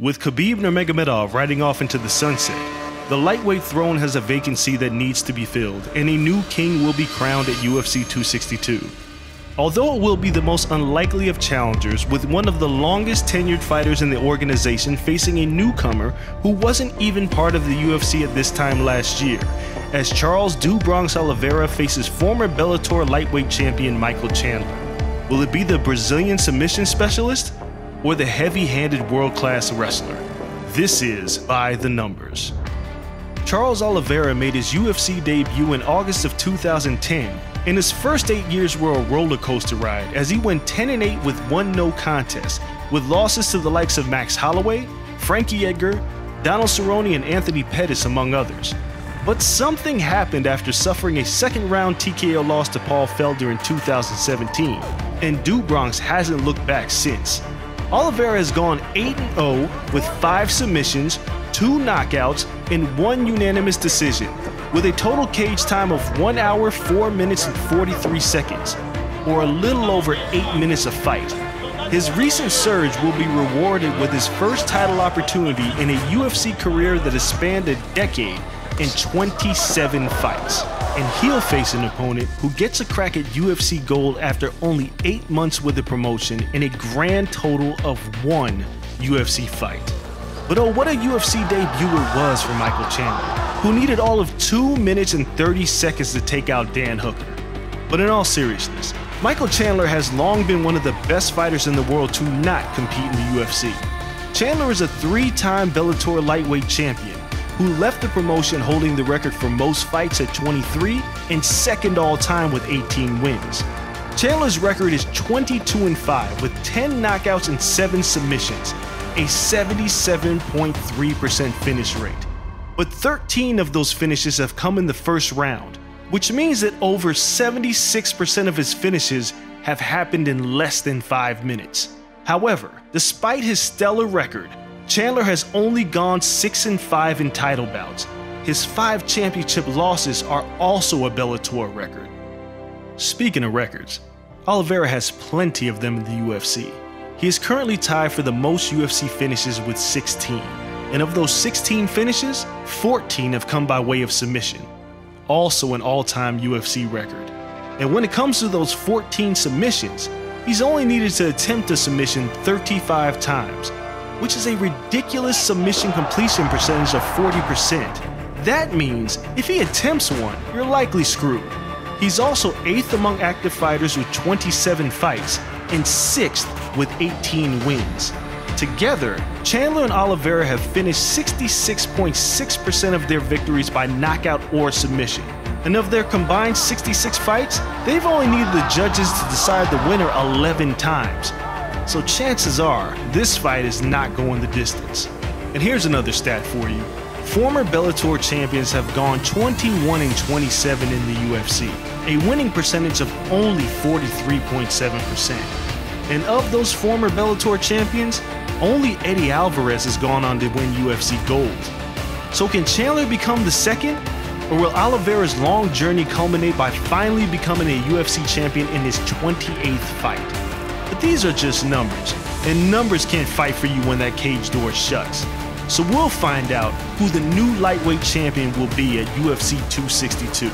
With Khabib Nurmagomedov riding off into the sunset, the lightweight throne has a vacancy that needs to be filled, and a new king will be crowned at UFC 262. Although it will be the most unlikely of challengers, with one of the longest tenured fighters in the organization facing a newcomer who wasn't even part of the UFC at this time last year, as Charles do Bronx Oliveira faces former Bellator lightweight champion Michael Chandler. Will it be the Brazilian submission specialist or the heavy-handed world-class wrestler? This is By the Numbers. Charles Oliveira made his UFC debut in August of 2010, and his first 8 years were a roller coaster ride, as he went 10-8 with one no contest, with losses to the likes of Max Holloway, Frankie Edgar, Donald Cerrone, and Anthony Pettis, among others. But something happened after suffering a second-round TKO loss to Paul Felder in 2017, and do Bronx hasn't looked back since. Oliveira has gone 8-0 with 5 submissions, 2 knockouts, and 1 unanimous decision, with a total cage time of 1 hour, 4 minutes, and 43 seconds, or a little over 8 minutes a fight. His recent surge will be rewarded with his first title opportunity in a UFC career that has spanned a decade and 27 fights. And he'll face an opponent who gets a crack at UFC gold after only 8 months with the promotion and a grand total of 1 UFC fight. But oh, what a UFC debut it was for Michael Chandler, who needed all of 2 minutes and 30 seconds to take out Dan Hooker. But in all seriousness, Michael Chandler has long been one of the best fighters in the world to not compete in the UFC. Chandler is a 3-time Bellator lightweight champion, who left the promotion holding the record for most fights at 23 and second all-time with 18 wins. Chandler's record is 22-5 with 10 knockouts and 7 submissions, a 77.3% finish rate. But 13 of those finishes have come in the first round, which means that over 76% of his finishes have happened in less than 5 minutes. However, despite his stellar record, Chandler has only gone 6-5 in title bouts. His 5 championship losses are also a Bellator record. Speaking of records, Oliveira has plenty of them in the UFC. He is currently tied for the most UFC finishes with 16, and of those 16 finishes, 14 have come by way of submission, also an all-time UFC record. And when it comes to those 14 submissions, he's only needed to attempt a submission 35 times, which is a ridiculous submission completion percentage of 40%. That means if he attempts one, you're likely screwed. He's also 8th among active fighters with 27 fights, and 6th with 18 wins. Together, Chandler and Oliveira have finished 66.6% of their victories by knockout or submission. And of their combined 66 fights, they've only needed the judges to decide the winner 11 times. So chances are, this fight is not going the distance. And here's another stat for you. Former Bellator champions have gone 21-27 in the UFC, a winning percentage of only 43.7%. And of those former Bellator champions, only Eddie Alvarez has gone on to win UFC gold. So can Chandler become the second? Or will Oliveira's long journey culminate by finally becoming a UFC champion in his 28th fight? But these are just numbers, and numbers can't fight for you when that cage door shuts. So we'll find out who the new lightweight champion will be at UFC 262.